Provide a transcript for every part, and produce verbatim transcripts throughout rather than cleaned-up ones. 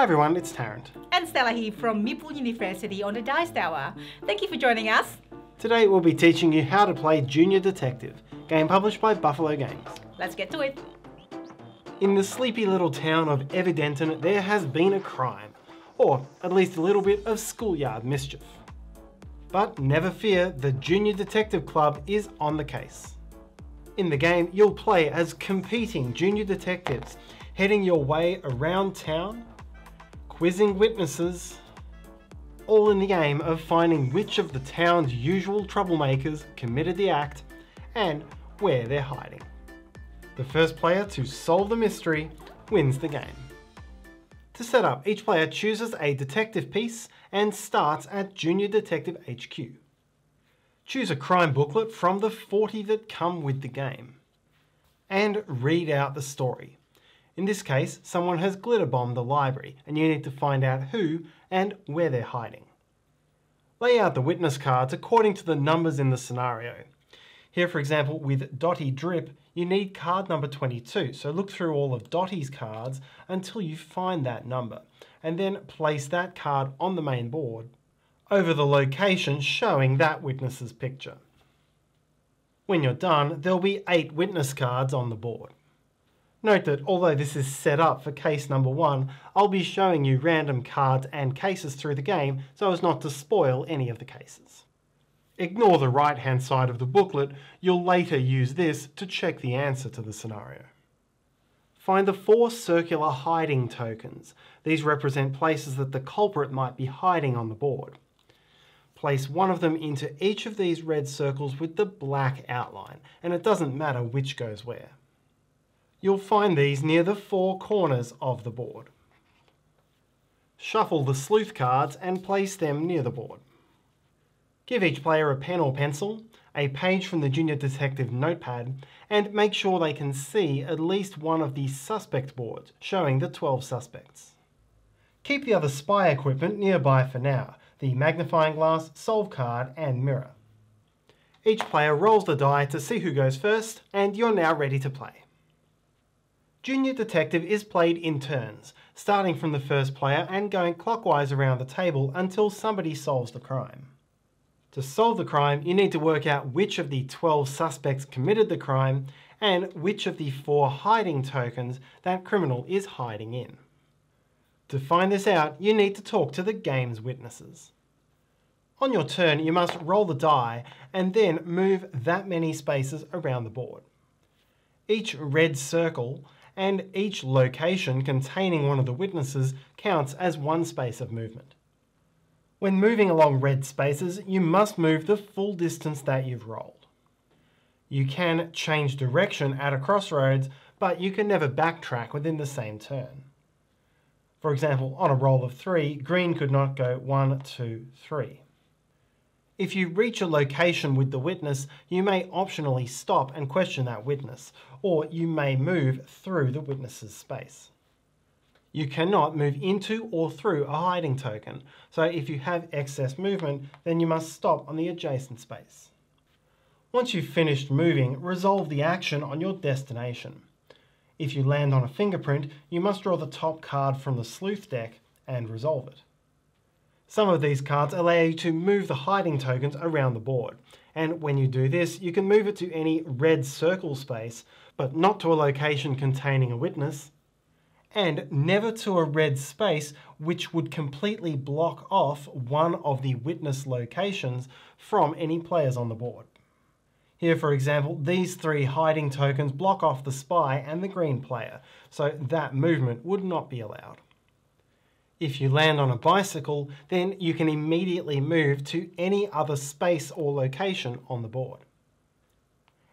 Hi everyone, it's Tarrant. And Stella here from Meeple University on the Dice Tower. Thank you for joining us. Today we'll be teaching you how to play Junior Detective, game published by Buffalo Games. Let's get to it. In the sleepy little town of Evidenton, there has been a crime, or at least a little bit of schoolyard mischief. But never fear, the Junior Detective Club is on the case. In the game, you'll play as competing junior detectives, heading your way around town, quizzing witnesses, all in the aim of finding which of the town's usual troublemakers committed the act and where they're hiding. The first player to solve the mystery wins the game. To set up, each player chooses a detective piece and starts at Junior Detective H Q. Choose a crime booklet from the forty that come with the game and read out the story. In this case, someone has glitter bombed the library and you need to find out who and where they're hiding. Lay out the witness cards according to the numbers in the scenario. Here, for example, with Dottie Drip, you need card number twenty-two, so look through all of Dottie's cards until you find that number, and then place that card on the main board over the location showing that witness's picture. When you're done, there'll be eight witness cards on the board. Note that although this is set up for case number one, I'll be showing you random cards and cases through the game so as not to spoil any of the cases. Ignore the right-hand side of the booklet, you'll later use this to check the answer to the scenario. Find the four circular hiding tokens. These represent places that the culprit might be hiding on the board. Place one of them into each of these red circles with the black outline, and it doesn't matter which goes where. You'll find these near the four corners of the board. Shuffle the sleuth cards and place them near the board. Give each player a pen or pencil, a page from the Junior Detective notepad, and make sure they can see at least one of the suspect boards, showing the twelve suspects. Keep the other spy equipment nearby for now, the magnifying glass, solve card, and mirror. Each player rolls the die to see who goes first, and you're now ready to play. Junior Detective is played in turns, starting from the first player and going clockwise around the table until somebody solves the crime. To solve the crime, you need to work out which of the twelve suspects committed the crime and which of the four hiding tokens that criminal is hiding in. To find this out, you need to talk to the game's witnesses. On your turn, you must roll the die and then move that many spaces around the board. Each red circle and each location containing one of the witnesses counts as one space of movement. When moving along red spaces, you must move the full distance that you've rolled. You can change direction at a crossroads, but you can never backtrack within the same turn. For example, on a roll of three, green could not go one, two, three. If you reach a location with the witness, you may optionally stop and question that witness, or you may move through the witness's space. You cannot move into or through a hiding token, so if you have excess movement, then you must stop on the adjacent space. Once you've finished moving, resolve the action on your destination. If you land on a fingerprint, you must draw the top card from the sleuth deck and resolve it. Some of these cards allow you to move the hiding tokens around the board, and when you do this, you can move it to any red circle space, but not to a location containing a witness, and never to a red space which would completely block off one of the witness locations from any players on the board. Here, for example, these three hiding tokens block off the spy and the green player, so that movement would not be allowed. If you land on a bicycle, then you can immediately move to any other space or location on the board.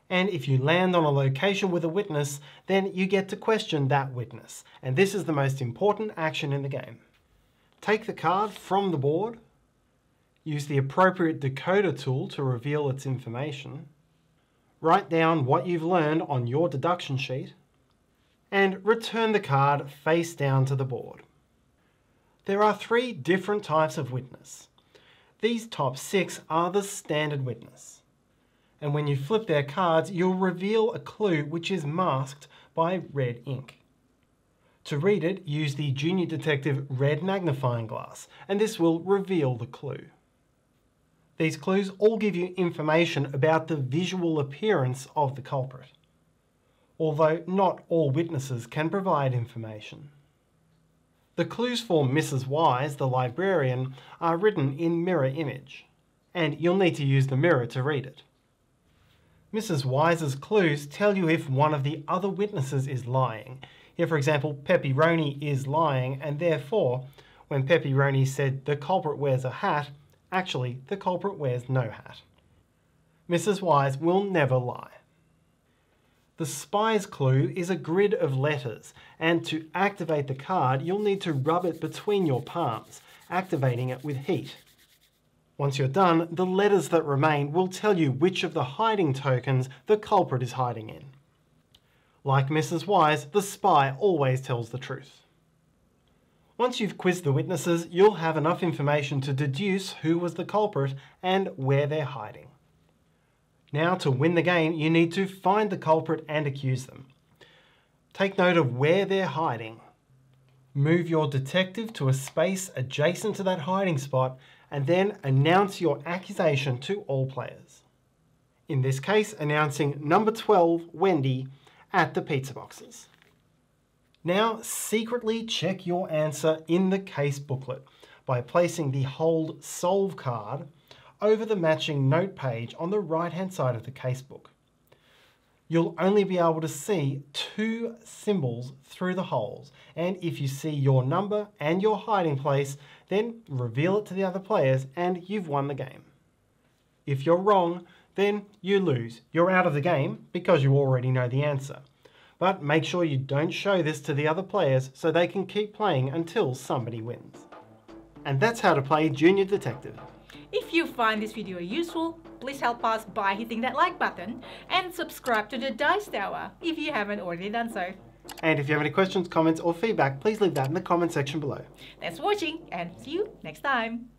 And if you land on a location with a witness, then you get to question that witness. And this is the most important action in the game. Take the card from the board. Use the appropriate decoder tool to reveal its information. Write down what you've learned on your deduction sheet. And return the card face down to the board. There are three different types of witness. These top six are the standard witness. And when you flip their cards, you'll reveal a clue which is masked by red ink. To read it, use the Junior Detective red magnifying glass, and this will reveal the clue. These clues all give you information about the visual appearance of the culprit, although not all witnesses can provide information. The clues for Missus Wise, the librarian, are written in mirror image, and you'll need to use the mirror to read it. Missus Wise's clues tell you if one of the other witnesses is lying. Here, for example, Peppi Roni is lying, and therefore, when Peppi Roni said the culprit wears a hat, actually, the culprit wears no hat. Missus Wise will never lie. The spy's clue is a grid of letters, and to activate the card, you'll need to rub it between your palms, activating it with heat. Once you're done, the letters that remain will tell you which of the hiding tokens the culprit is hiding in. Like Missus Wise, the spy always tells the truth. Once you've quizzed the witnesses, you'll have enough information to deduce who was the culprit and where they're hiding. Now, to win the game, you need to find the culprit and accuse them. Take note of where they're hiding. Move your detective to a space adjacent to that hiding spot, and then announce your accusation to all players. In this case, announcing number twelve, Wendy, at the pizza boxes. Now, secretly check your answer in the case booklet by placing the Hold Solve card over the matching note page on the right-hand side of the case book. You'll only be able to see two symbols through the holes, and if you see your number and your hiding place, then reveal it to the other players and you've won the game. If you're wrong, then you lose. You're out of the game because you already know the answer. But make sure you don't show this to the other players so they can keep playing until somebody wins. And that's how to play Junior Detective. If you find this video useful, please help us by hitting that like button and subscribe to the Dice Tower if you haven't already done so. And if you have any questions, comments or feedback, please leave that in the comment section below. Thanks for watching and see you next time.